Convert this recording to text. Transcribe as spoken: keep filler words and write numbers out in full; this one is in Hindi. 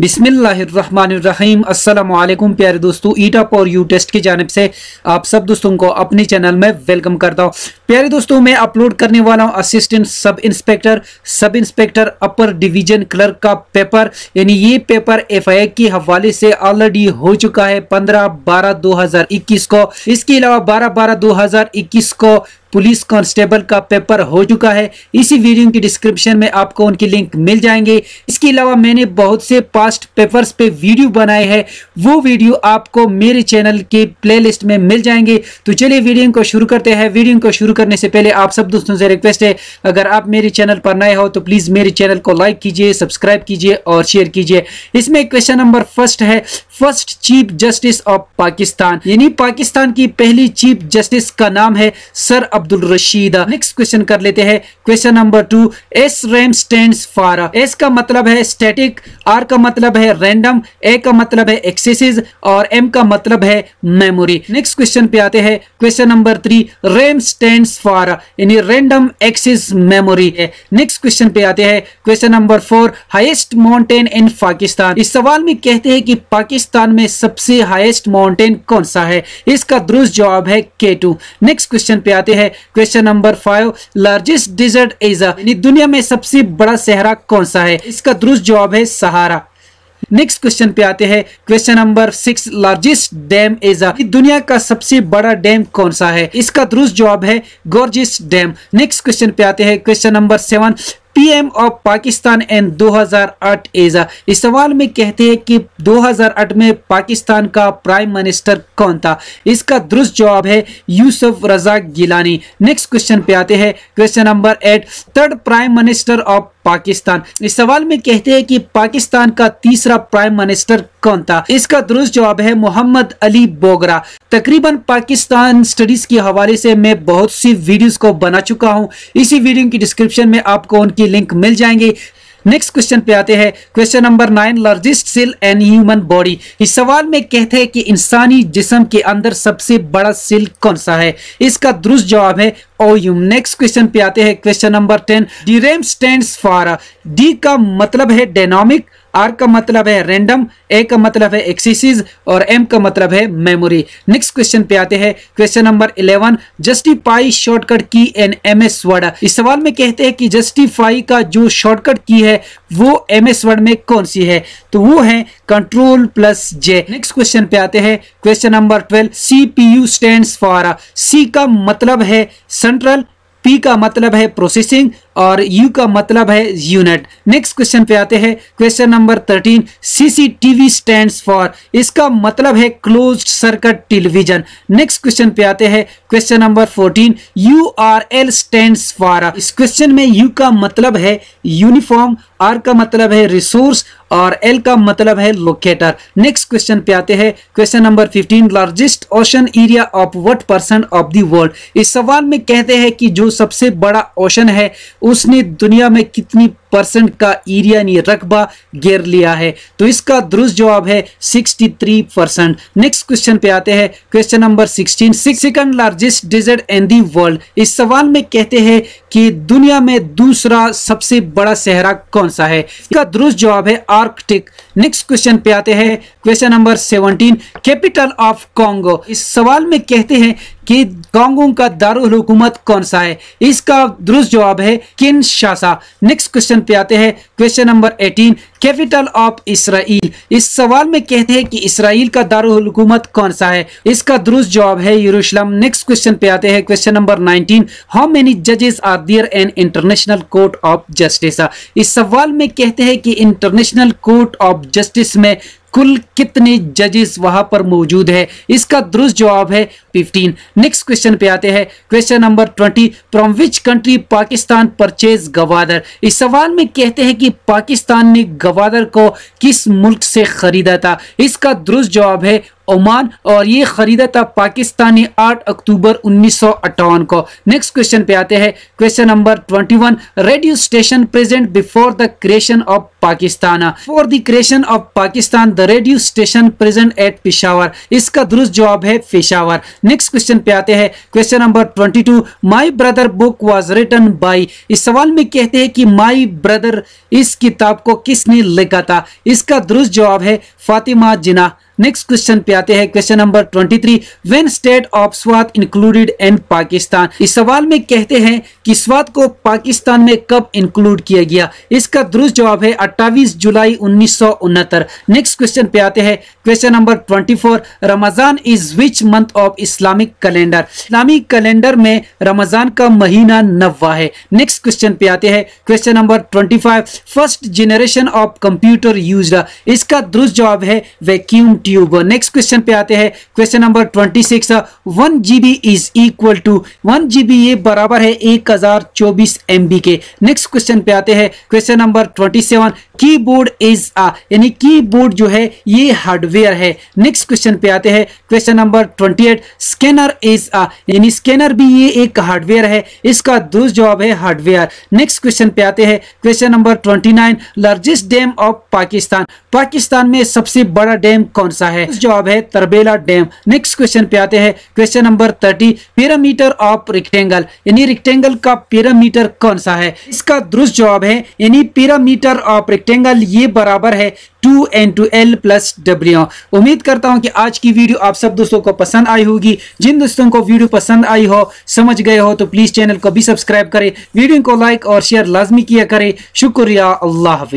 बिस्मिल्लाहिर्रहमानिर्रहीम। अस्सलाम वालेकुम प्यारे दोस्तों, ईटाप और यू टेस्ट की जानिब से आप सब दोस्तों को अपने चैनल में वेलकम करता हूँ। प्यारे दोस्तों, मैं अपलोड करने वाला हूँ assistant sub inspector sub inspector upper division clerk का पेपर, यानी ये पेपर एफ आई ए के हवाले से ऑलरेडी हो चुका है पंद्रह बारह दो हज़ार इक्कीस को। इसके अलावा बारह बारह दो हजार इक्कीस को पुलिस कांस्टेबल का पेपर हो चुका है। इसी वीडियो की डिस्क्रिप्शन में आपको उनकी लिंक मिल जाएंगे। इसके अलावा मैंने बहुत से पास्ट पेपर्स पे वीडियो बनाए हैं, वो वीडियो आपको मेरे चैनल के प्लेलिस्ट में मिल जाएंगे। तो चलिए वीडियो को शुरू करते हैं। वीडियो को शुरू करने से पहले आप सब दोस्तों से रिक्वेस्ट है, अगर आप मेरे चैनल पर नए हो तो प्लीज़ मेरे चैनल को लाइक कीजिए, सब्सक्राइब कीजिए और शेयर कीजिए। इसमें क्वेश्चन नंबर फर्स्ट है, first chief justice of Pakistan, यानी पाकिस्तान की पहली चीफ जस्टिस का नाम है sir Abdul Rashida. Next question कर लेते हैं। Question number two, S RAM stands for, S का मतलब है स्टैटिक, आर का मतलब है रैंडम, ए का मतलब है एक्सेसेस और एम का मतलब है मेमोरी। नेक्स्ट क्वेश्चन पे आते हैं। Question number three, RAM stands for यानी रैंडम एक्सेस मेमोरी है। नेक्स्ट क्वेश्चन पे आते हैं। Question number four, highest mountain in Pakistan, इस सवाल में कहते हैं कि पाकिस्तान में सबसे हाईएस्ट माउंटेन कौन सा है। इसका दुरुस्त जवाब है के टू। नेक्स्ट क्वेश्चन पे आते हैं। Question number five, largest desert is, यानी दुनिया में सबसे बड़ा सहरा कौन सा है। इसका दुरुस्त जवाब है सहारा। नेक्स्ट क्वेश्चन पे आते हैं। Question number six, largest dam is, दुनिया का सबसे बड़ा डैम कौन सा है। इसका दुरुस्त जवाब है गोर्जियस डैम। नेक्स्ट क्वेश्चन पे आते हैं। Question number seven, PM of Pakistan in दो हज़ार आठ एजा, इस सवाल में कहते हैं कि दो हज़ार आठ में पाकिस्तान का प्राइम मिनिस्टर कौन था। इसका दुरुस्त जवाब है यूसुफ रजाक गिलानी। नेक्स्ट क्वेश्चन पे आते हैं। Question number eight, third prime minister of Pakistan, इस सवाल में कहते हैं कि पाकिस्तान का तीसरा प्राइम मिनिस्टर कौन था। इसका दुरुस्त जवाब है मोहम्मद अली बोगरा। तकरीबन पाकिस्तान स्टडीज के हवाले से मैं बहुत सी वीडियोस को बना चुका हूं, इसी वीडियो की डिस्क्रिप्शन में आपको उनकी लिंक मिल जाएंगे। नेक्स्ट क्वेश्चन पे आते हैं। Question number nine, largest cell and human body, इस सवाल में कहते हैं कि इंसानी जिस्म के अंदर सबसे बड़ा सेल कौन सा है। इसका दुरुस्त जवाब है ओयूम। नेक्स्ट क्वेश्चन पे आते हैं। Question number ten, D RAM stands for, D का मतलब है डायनामिक, आर का मतलब है रैंडम, ए का मतलब है एक्सेसेस और एम का मतलब है मेमोरी। नेक्स्ट क्वेश्चन पे आते हैं। Question number eleven, justify shortcut key and M S word, इस सवाल में कहते हैं कि जस्टिफाई का जो शॉर्टकट की है वो एम एस वर्ड में कौन सी है, तो वो है control plus J. Next question पे आते हैं। Question number twelve, C P U stands for, C का मतलब है सेंट्रल, पी का मतलब है प्रोसेसिंग और यू का मतलब है यूनिट। नेक्स्ट क्वेश्चन पे आते हैं। Question number thirteen, CCTV stands for, इसका मतलब है closed circuit television. Next question पे आते हैं। Question number fourteen, URL stands for, इस क्वेश्चन में यू का मतलब है यूनिफॉर्म, आर का मतलब है रिसोर्स और एल का मतलब है लोकेटर। नेक्स्ट क्वेश्चन पे आते हैं। Question number fifteen, largest ocean area of what percent of the world, इस सवाल में कहते हैं कि जो सबसे बड़ा ओशन है उसने दुनिया में कितनी परसेंट का एरिया नहीं रकबा घेर लिया है, तो इसका दुरुस्त जवाब है तिरसठ परसेंट। नेक्स्ट क्वेश्चन पे आते हैं। क्वेश्चन नंबर सोलह, second largest desert in the world, इस सवाल में कहते हैं कि दुनिया में दूसरा सबसे बड़ा सहरा कौन सा है। इसका दुरुस्त जवाब है आर्कटिक। नेक्स्ट क्वेश्चन पे आते हैं। क्वेश्चन नंबर सत्रह, कैपिटल ऑफ कॉन्गो, इस सवाल में कहते हैं कि कांगो का दारुल हुकूमत कौन सा है। इसका दुरुस्त जवाब है किनशासा। नेक्स्ट क्वेश्चन पे आते हैं। क्वेश्चन नंबर अठारह, कैपिटल ऑफ इसराइल, इस सवाल में कहते हैं कि इसराइल का दारुल हुकूमत कौन सा है। इसका दुरुस्त जवाब है यरूशलेम। नेक्स्ट क्वेश्चन पे आते हैं। Question number nineteen, how many जजेस are there in international court of justice, इस सवाल में कहते हैं कि इंटरनेशनल कोर्ट ऑफ जस्टिस में कुल कितने जजेस वहां पर मौजूद है। इसका दुरुस्त जवाब है पंद्रह। नेक्स्ट क्वेश्चन पे आते हैं। क्वेश्चन नंबर बीस, from which country Pakistan purchase Gwadar, इस सवाल में कहते हैं कि पाकिस्तान ने गवादर को किस मुल्क से खरीदा था। इसका दुरुस्त जवाब है ओमान और ये खरीदा था पाकिस्तानी आठ अक्टूबर उन्नीस सौ अट्ठावन को। नेक्स्ट क्वेश्चन पे आते हैं, क्वेश्चन नंबर इक्कीस। Radio station present before the creation of Pakistan. For the creation of Pakistan the radio station present at Peshawar. इसका दुरुस्त जवाब है पेशावर। नेक्स्ट क्वेश्चन पे आते हैं, क्वेश्चन नंबर बाईस। My brother book was written by. इस सवाल में कहते हैं कि माई ब्रदर इस किताब को किसने लिखा था। इसका दुरुस्त जवाब है फातिमा जिना। नेक्स्ट क्वेश्चन पे आते हैं, क्वेश्चन नंबर तेईस। When state of Swat included in Pakistan. इस सवाल में कहते हैं कि स्वात को पाकिस्तान में कब इंक्लूड किया गया। इसका दुरुस्त जवाब है अट्ठाईस जुलाई उन्नीस सौ उनहत्तर। नेक्स्ट क्वेश्चन पे आते हैं, क्वेश्चन नंबर चौबीस। Ramzan is which month of Islamic calendar. Islamic calendar में रमजान का महीना नवा है। नेक्स्ट क्वेश्चन पे आते हैं, क्वेश्चन नंबर पच्चीस। First generation of computer used. इसका दुरुस्त जवाब है वैक्यूम। नेक्स्ट क्वेश्चन पे आते हैं, क्वेश्चन नंबर छब्बीस। One GB is equal to one GB ये बराबर है एक हजार चौबीस एमबी के। नेक्स्ट क्वेश्चन पे आते हैं, क्वेश्चन नंबर सत्ताईस। कीबोर्ड इज आ यानी कीबोर्ड जो है ये हार्डवेयर है। नेक्स्ट क्वेश्चन पे आते हैं, क्वेश्चन नंबर अट्ठाईस। स्कैनर इज आ यानी स्कैनर भी ये एक हार्डवेयर है। इसका दुरुस्त जवाब है हार्डवेयर। नेक्स्ट क्वेश्चन पे आते हैं, क्वेश्चन नंबर उनतीस। Largest dam of Pakistan. Pakistan में सबसे बड़ा डैम कौन सा है। जवाब है तरबेला डैम। नेक्स्ट क्वेश्चन पे आते हैं, क्वेश्चन नंबर तीस। पेरीमीटर ऑफ रेक्टेंगल यानी रेक्टेंगल का पेरीमीटर कौन सा है। इसका दुरुस्त जवाब है यानी पेरीमीटर ऑफ रेक्टेंगल ये बराबर है two N two L plus W. उम्मीद करता हूं कि आज की वीडियो आप सब दोस्तों को पसंद आई होगी। जिन दोस्तों को वीडियो पसंद आई हो, समझ गए हो, तो प्लीज चैनल को भी सब्सक्राइब करें, वीडियो को लाइक और शेयर लाजमी किया करें। शुक्रिया। अल्लाह हाफिज।